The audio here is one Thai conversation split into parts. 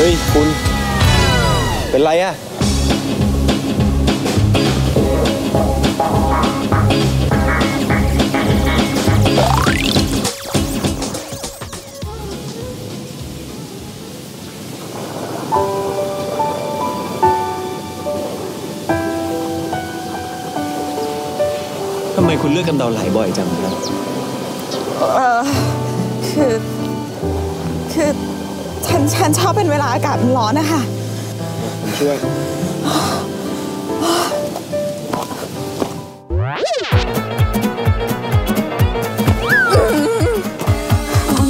เฮ้ยคุณเป็นไรอะทำไมคุณเลือกกำเดาไหลบ่อยจังครับคือฉันชอบเป็นเวลาอากาศมันร้อนนะคะผมช่วย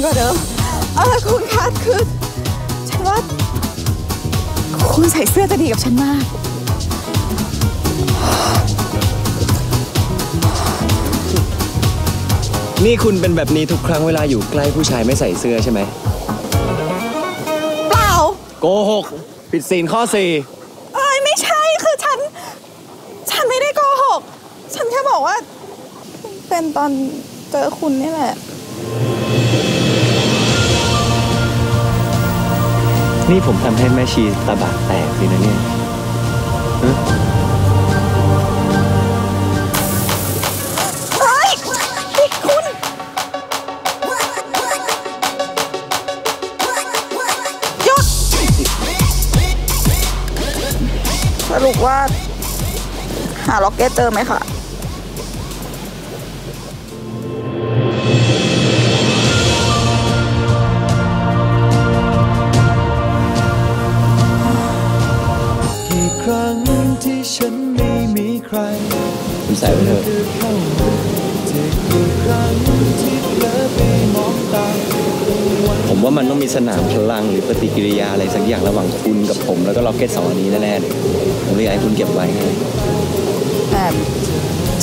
ก็เดิมคุณคะคือฉันว่าคุณใส่เสื้อจะดีกับฉันมากนี่คุณเป็นแบบนี้ทุกครั้งเวลาอยู่ใกล้ผู้ชายไม่ใส่เสื้อใช่ไหมเปล่าโกหกผิดศีลข้อ 4ไม่ใช่คือฉันไม่ได้โกหกฉันแค่บอกว่าเป็นตอนเจอคุณนี่แหละนี่ผมทำให้แม่ชีตาบาดแตกเลยนะเนี่ยสรุปว่าหาล็อกเก็ตเจอไหมคะกี่ครั้งที่ฉันไม่มีใครคุณใส่ไว้เถอะผมว่ามันต้องมีสนามพลังหรือปฏิกิริยาอะไรสักอย่างระหว่างคุณกับผมแล้วก็ล็อกเก็ตสองอันนี้แน่ๆเลยผมเลยอยากให้คุณเก็บไว้ไงแต่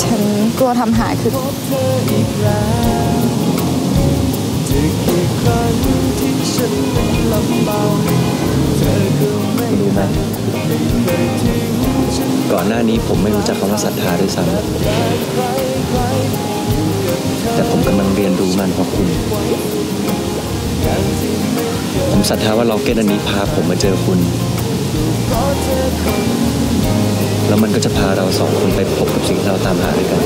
ฉันกลัวทำหายคือคุณรู้ไหมก่อนหน้านี้ผมไม่รู้จักคำว่าศรัทธาด้วยซ้ำแต่ผมกำลังเรียนรู้มันของคุณผมศรัทธาว่าล็อกเก็ตอันนี้พาผมมาเจอคุณแล้วมันก็จะพาเราสองคนไปพบกับสิ่งที่เราตามหาด้วยกัน